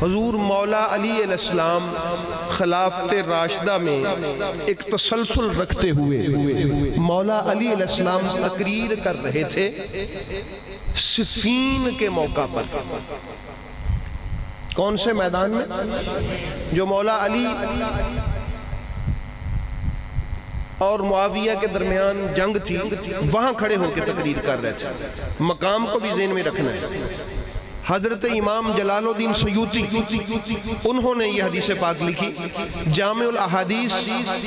हुजूर मौला अली अलैहिस्सलाम खिलाफत राशिदा में एक तसलसल रखते हुए मौला अली अलैहिस्सलाम तकरीर कर रहे थे सिफीन के मौका पर। कौन से मैदान में? जो मौला अली और मुआविया के दरमियान जंग थी, वहां खड़े होकर तकरीर कर रहे थे। मकाम को भी जेहन में रखना है। हजरत इमाम जलालुद्दीन सयूती उन्होंने ये हदीस पाक लिखी जामे उल-अहादीस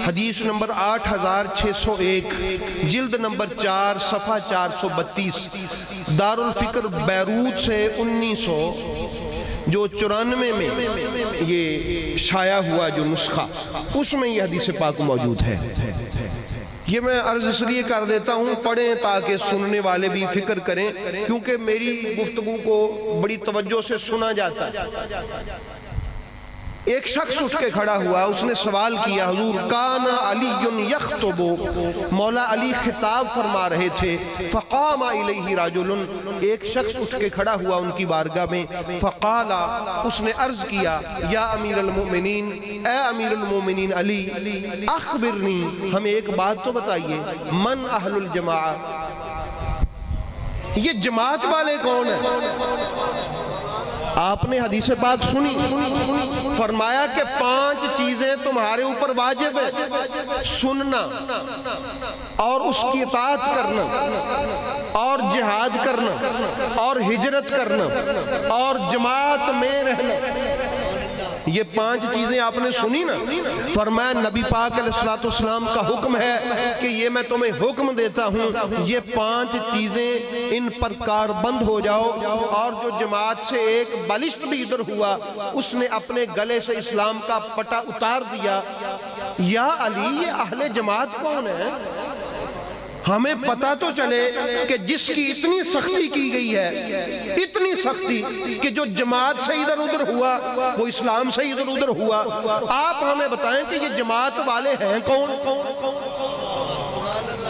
हदीस नंबर 8601 जिल्द नंबर 4 सफ़ा 432 दारुल फिक्र बैरूत से 1994 में ये शाया हुआ जो नुस्खा, उसमें यह हदीस पाक मौजूद है। ये मैं अर्ज इसलिए कर देता हूँ, पढ़ें ताकि सुनने वाले भी फिक्र करें, क्योंकि मेरी गुफ्तगू को बड़ी तवज्जो से सुना जाता। एक शख्स उठ के खड़ा हुआ, उसने सवाल किया, हुजूर काना अली यख्तुबु, मौला अली खिताब फरमा रहे थे। फ़क़ामा इलैहि रजुलुन, एक शख्स उठ के खड़ा हुआ उनकी बारगाह में। फ़क़ाला, उसने अर्ज किया, या अमीरुल मोमिनीन, ए अमीरुल मोमिनीन अली, अख़बिरनी, हमें एक बात तो बताइए, मन अहलुल जमाआ, ये जमात वाले कौन है? आपने हदीस पाक सुनी, फरमाया कि 5 चीजें तुम्हारे ऊपर वाजिब है, सुनना और उसकी इताअत करना और जिहाद करना और हिजरत करना और जमात में रहना। ये 5 चीजें आपने सुनी ना। फरमाया नबी पाक अलैहिस्सलाम का हुक्म है कि ये मैं तुम्हें हुक्म देता हूँ, ये 5 चीजें इन पर कारबंद हो जाओ। और जो जमात से एक बलिष्ठ भी इधर हुआ, उसने अपने गले से इस्लाम का पटा उतार दिया। या अली, ये अहले जमात कौन है? हमें पता तो चले कि जिसकी इतनी सख्ती की गई है, इतनी सख्ती कि जो जमात से इधर उधर हुआ वो इस्लाम से इधर उधर हुआ। आप हमें बताएं कि ये जमात वाले हैं कौन?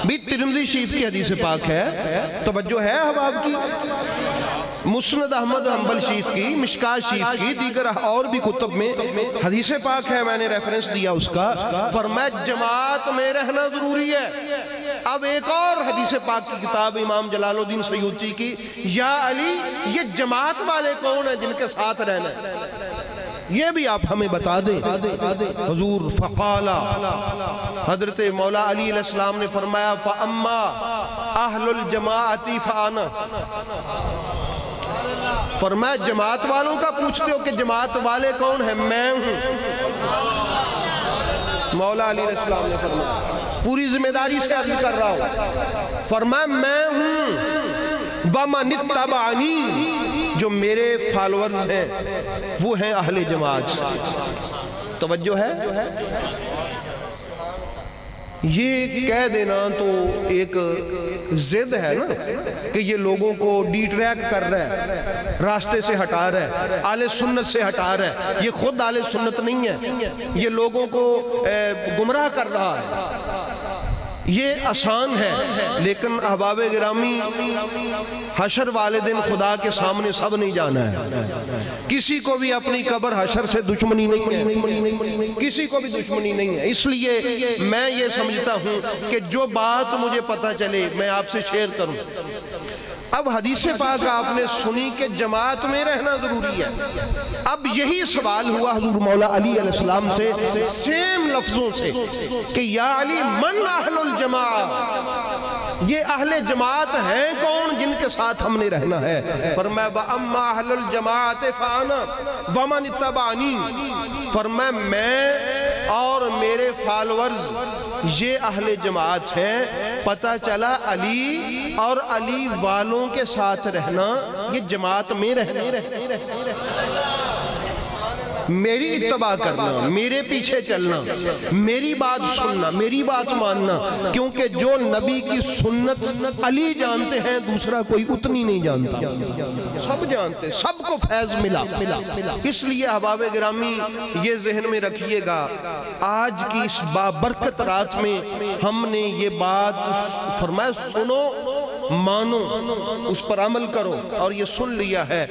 भी तिरमिज़ी शरीफ की हदीस पाक है, तवज्जो है हम आपकी। मुस्नद अहमद हंबल शरीफ की, मिशकात शरीफ की, दीगर और भी कुतुब में हदीस पाक है, मैंने रेफरेंस दिया उसका। फरमाया जमात में रहना जरूरी है। अब एक और हदीस पाक की किताब इमाम जलालुद्दीन सयूती की, या अली, ये जमात वाले कौन है जिनके साथ रहना है, ये भी आप हमें बता दें। हुजूर फ़क़ाला, हजरत मौला अली अलैहिस्सलाम ने फरमाया फ़अम्मा अहलुल जमाअती फ़अना, फरमाया जमात वालों का पूछते हो कि जमात वाले कौन है, मैं हूँ। मौला अली अलैहिस्सलाम ने फरमाया, पूरी जिम्मेदारी से आदमी कर रहा हूं, फरमाया मैं हूं वमन तबानी, जो मेरे फॉलोअर्स हैं वो हैं अहले जमात। तवज्जो है। ये कह देना तो एक जिद है ना कि ये लोगों को डिट्रैक कर रहा है, रास्ते से हटा रहा है, आले सुन्नत से हटा रहा है। ये खुद आले सुन्नत नहीं है, ये लोगों को गुमराह कर रहा है। ये आसान है, लेकिन अहबाबे गिरामी, हशर वाले दिन खुदा के सामने सब नहीं जाना है। किसी को भी अपनी कब्र हशर से दुश्मनी नहीं है, किसी को भी दुश्मनी नहीं है। इसलिए मैं ये समझता हूँ कि जो बात मुझे पता चले मैं आपसे शेयर करूँ। अब हदीस पाक आपने सुनी कि जमात में रहना जरूरी है। अब यही सवाल हुआ हुजूर मौला अली अलैहिस्सलाम से, सेम लफ्जों से, कि या अली मन अहलुल जमाअत, ये अहले जमात हैं कौन जिनके साथ हमने रहना है? फरमाया व अम्मा अहलुल जमाअत फ़ाना व मन तबानी, फरमाया मैं और मेरे फॉलोअर्स ये अहले जमात हैं। पता चला अली और अली वालों के साथ रहना ये जमात में रहना, मेरी इत्तबा करना, मेरे पीछे चलना, मेरी बात सुनना, मेरी बात मानना, क्योंकि जो नबी की सुन्नत अली जानते हैं दूसरा कोई उतनी नहीं जानता। सब जानते, सबको फैज मिला। इसलिए अहबाब गिरामी ये जहन में रखिएगा, आज की इस बाबरकत रात में हमने ये बात फरमाया, सुनो मानो, उस पर अमल करो और ये सुन लिया है,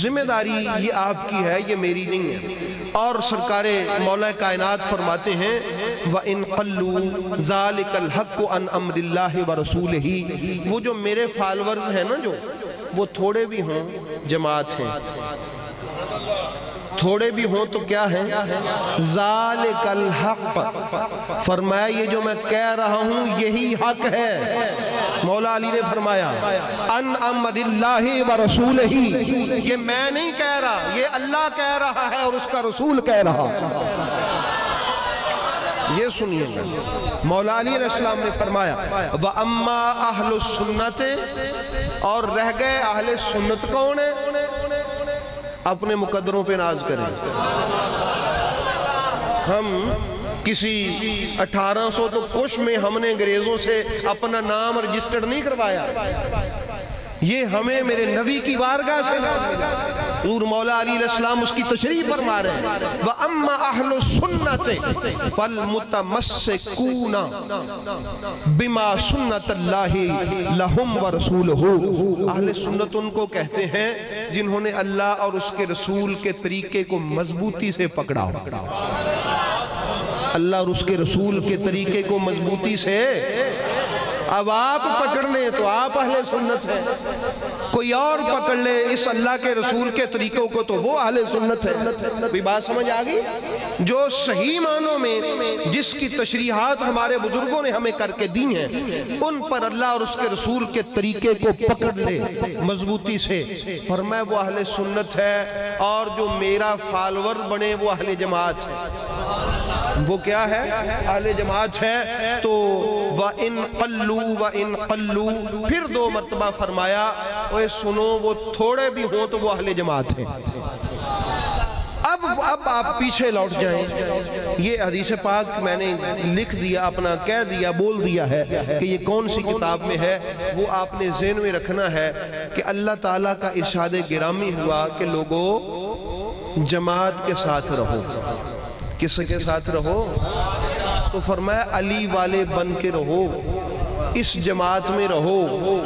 जिम्मेदारी ये आपकी है, ये मेरी नहीं है। और सरकारे मौला कायनात फरमाते हैं व इन क़ल्लू ज़ालिकल हक़्क़ु अन अम्रिल्लाहि व रसूलिही, वो जो मेरे फॉलोअर्स हैं ना, जो वो थोड़े भी हों जमात हैं, थोड़े भी हों तो क्या है, ज़ालिकल हक़, फरमाया ये जो मैं कह रहा हूँ यही हक है। मौला अली ने फरमाया अन अम्रिल्लाहि व रसूलिही, ये मैं नहीं कह रहा, ये अल्लाह कह रहा है और उसका रसूल कह रहा है। ये सुनिए मौला अली अलैहिस्सलाम ने फरमाया व अम्मा अहले सुन्नत, और रह गए अहले सुन्नत कौन है, अपने मुकद्दरों पे नाज करें। हम किसी 1800 तो कुछ में हमने अंग्रेजों से अपना नाम रजिस्टर्ड नहीं करवाया, ये हमें मेरे नबी की वारगाह से नाज। नूर मौला अली अलैहिस्सलाम उसकी तशरीफ फरमा रहे हैं व अम्मा अहले सुन्नत फल मुतमस्सिकूना बिमा सुन्नतल्लाहि लहुम व रसूलहु, अहले सुन्नत उनको कहते हैं जिन्होंने अल्लाह और उसके रसूल के तरीके को मजबूती से पकड़ा। अल्लाह और उसके रसूल के तरीके को मजबूती से, अब आप पकड़ लें तो आप अहले सुन्नत हैं, कोई और पकड़ ले इस अल्लाह के रसूल के तरीकों को तो वो अहले सुन्नत है। भी बात समझ आ गई? जो सही मानों में जिसकी तशरीहात हमारे बुजुर्गों ने हमें करके दी हैं, उन पर अल्लाह और उसके रसूल के तरीके को पकड़ ले मजबूती से, फरमाए वो अहले सुन्नत है। और जो मेरा फॉलोअर बने वो अहले जमात है। वो क्या है? अहले जमात है। तो व इन क़ल्लू, फिर दो मरतबा फरमाया ओए सुनो, वो थोड़े भी हों तो वो अहले जमात है। अब आप पीछे लौट जाएं, ये हदीस पाक मैंने लिख दिया, अपना कह दिया, बोल दिया है कि ये कौन सी किताब में है, वो आपने ज़हन में रखना है कि अल्लाह ताला का इरशाद गिरामी हुआ कि लोगों जमात के साथ रहो। किसके साथ रहो? तो फरमाया अली वाले बन के रहो, इस जमात में रहो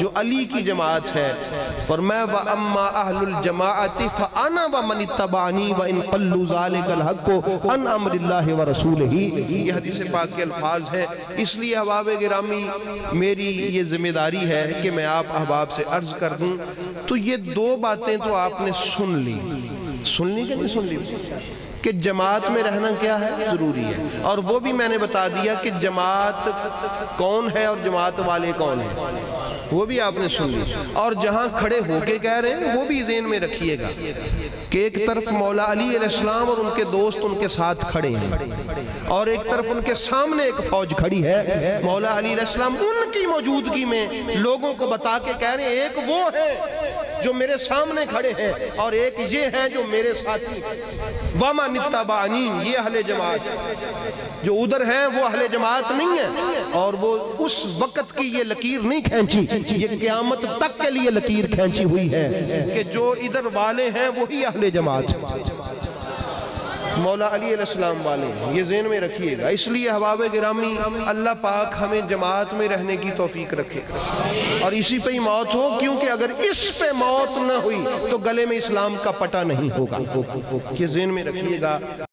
जो अली की जमात है। फरमाया व अम्मा अहलुल जमाअति फ़अना व मन इत्तबानी व इन क़ल्लू ज़ालिकल हक़्क़ु अन अम्रिल्लाहि व रसूलिही, ये हदीस पाक के अल्फाज हैं। इसलिए अहबाब गिरामी, मेरी ये जिम्मेदारी है कि मैं आप अहबाब से अर्ज़ कर दूँ। तो ये दो बातें तो आपने सुन ली, सुननी कि नहीं सुन ली, कि जमात में रहना क्या है, ज़रूरी है। और वो भी मैंने बता दिया कि जमात कौन है और जमात वाले कौन हैं, वो भी आपने सुन ली। और जहाँ खड़े होके कह रहे हैं वो भी ज़हन में रखिएगा कि एक तरफ मौला अली अलैहिस्सलाम और उनके दोस्त उनके साथ खड़े हैं, और एक तरफ उनके सामने एक फ़ौज खड़ी है। मौला अली अलैहिस्सलाम उनकी मौजूदगी में लोगों को बता के कह रहे हैं, एक वो है जो मेरे सामने खड़े हैं और एक ये है जो मेरे साथी वमन इत्तबानी, ये अहले जमात। जो उधर हैं वो अहले जमात नहीं है, और वो उस वक़्त की ये लकीर नहीं खींची, ये क़यामत तक के लिए लकीर खींची हुई है कि जो इधर वाले हैं वही अहले जमात, मौला अली अलैहिस्सलाम वाले, ये ज़हन में रखिएगा। इसलिए अहबाब गिरामी, अल्लाह पाक हमें जमात में रहने की तौफीक रखे और इसी पे ही मौत हो, क्योंकि अगर इस पे मौत ना हुई तो गले में इस्लाम का पटा नहीं होगा, ये ज़हन में रखिएगा।